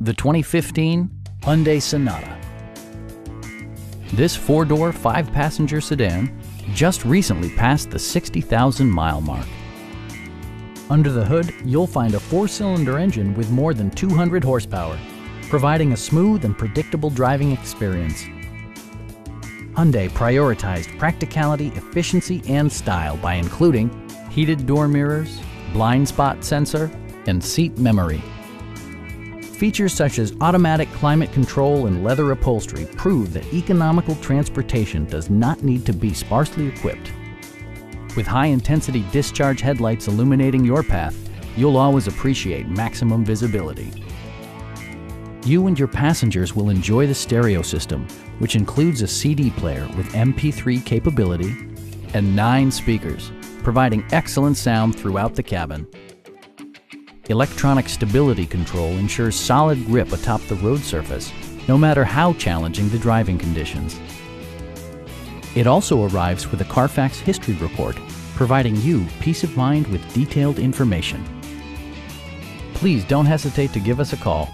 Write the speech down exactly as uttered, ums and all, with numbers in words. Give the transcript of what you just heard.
the twenty fifteen Hyundai Sonata. This four-door, five-passenger sedan just recently passed the sixty thousand mile mark. Under the hood, you'll find a four-cylinder engine with more than two hundred horsepower, providing a smooth and predictable driving experience. Hyundai prioritized practicality, efficiency, and style by including heated door mirrors, blind spot sensor, and seat memory. Features such as automatic climate control and leather upholstery prove that economical transportation does not need to be sparsely equipped. With high-intensity discharge headlights illuminating your path, you'll always appreciate maximum visibility. You and your passengers will enjoy the stereo system, which includes a C D player with M P three capability and nine speakers, providing excellent sound throughout the cabin. Electronic stability control ensures solid grip atop the road surface, no matter how challenging the driving conditions. It also arrives with a Carfax history report, providing you peace of mind with detailed information. Please don't hesitate to give us a call.